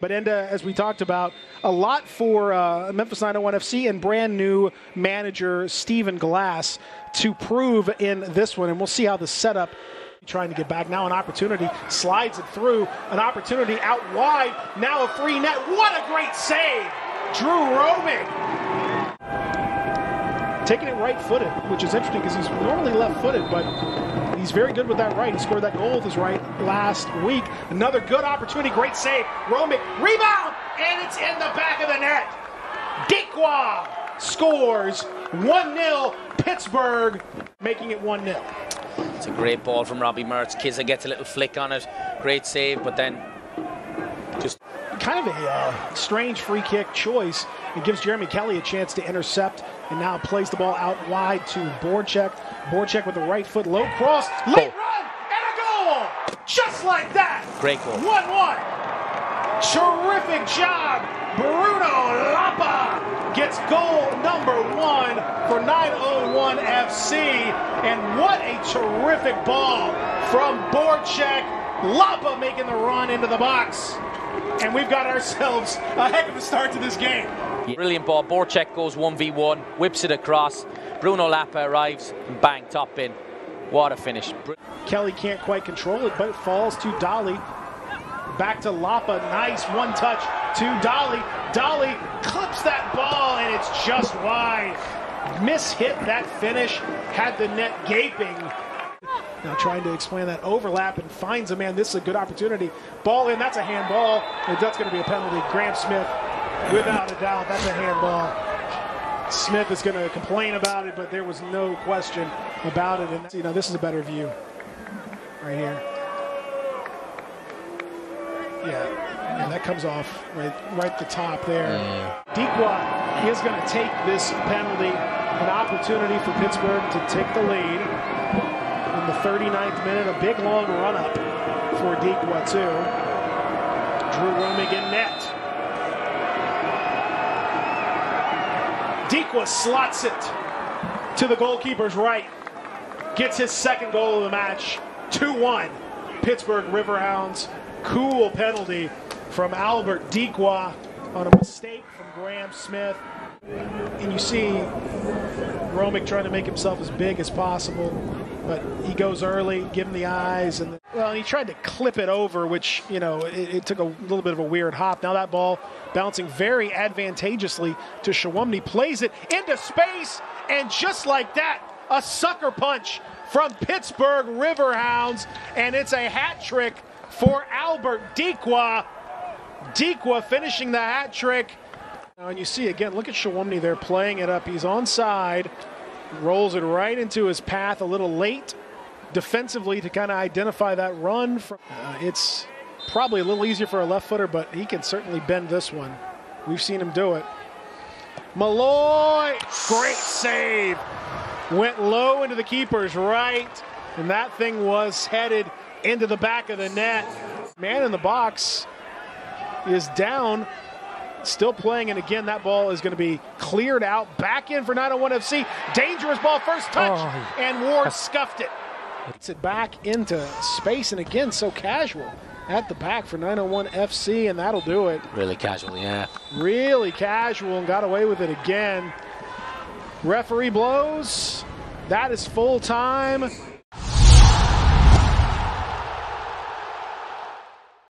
But Enda, as we talked about, a lot for Memphis 901 FC and brand new manager Stephen Glass to prove in this one. And we'll see how the setup, trying to get back. Now an opportunity, slides it through, an opportunity out wide, now a free net. What a great save! Drew Rowan taking it right-footed, which is interesting because he's normally left-footed, but he's very good with that right. He scored that goal with his right last week. Another good opportunity. Great save. Romick. Rebound. And it's in the back of the net. Dikwa scores 1-0. Pittsburgh making it 1-0. It's a great ball from Robbie Mertz. Kizza gets a little flick on it. Great save, but then just kind of a strange free kick choice. It gives Jeremy Kelly a chance to intercept and now plays the ball out wide to Borchek. Borchek with the right foot, low cross, late run, and a goal! Just like that! Great goal. 1-1. Terrific job! Bruno Lapa gets goal #1 for 901 FC. And what a terrific ball from Borchek. Lapa making the run into the box. And we've got ourselves a heck of a start to this game. Brilliant ball. Borchek goes 1v1, whips it across. Bruno Lapa arrives and bang, top in. What a finish. Kelly can't quite control it, but it falls to Dahle. Back to Lapa. Nice one touch to Dahle. Dahle clips that ball, and it's just wide. Mishit that finish. Had the net gaping. Now trying to explain that overlap and finds a man. This is a good opportunity. Ball in. That's a handball. That's going to be a penalty. Graham Smith, without a doubt, that's a handball. Smith is going to complain about it, but there was no question about it. And you know, this is a better view right here. Yeah, and that comes off right the top there. Dikwa is going to take this penalty, an opportunity for Pittsburgh to take the lead in the 39th minute. A big long run up for Dikwa too. Drew Romick in net. Dikwa slots it to the goalkeeper's right. Gets his second goal of the match. 2-1. Pittsburgh Riverhounds. Cool penalty from Albert Dikwa on a mistake from Graham Smith. And you see Romick trying to make himself as big as possible. But he goes early, give him the eyes. And well, he tried to clip it over, which, you know, it took a little bit of a weird hop. Now that ball bouncing very advantageously to Sawomny, plays it into space, and just like that, a sucker punch from Pittsburgh Riverhounds, and it's a hat trick for Albert Dikwa. Dikwa finishing the hat trick. And you see again, look at Sawomny there playing it up. He's onside. Rolls it right into his path a little late defensively to kind of identify that run. From, it's probably a little easier for a left footer, but he can certainly bend this one. We've seen him do it. Malloy, great save. Went low into the keeper's right, and that thing was headed into the back of the net. Man in the box is down. Still playing, and again, that ball is going to be cleared out. Back in for 901 FC. Dangerous ball, first touch, and Ward scuffed it. Puts it back into space, and again, so casual at the back for 901 FC, and that'll do it. Really casual, yeah. Really casual, and got away with it again. Referee blows. That is full time.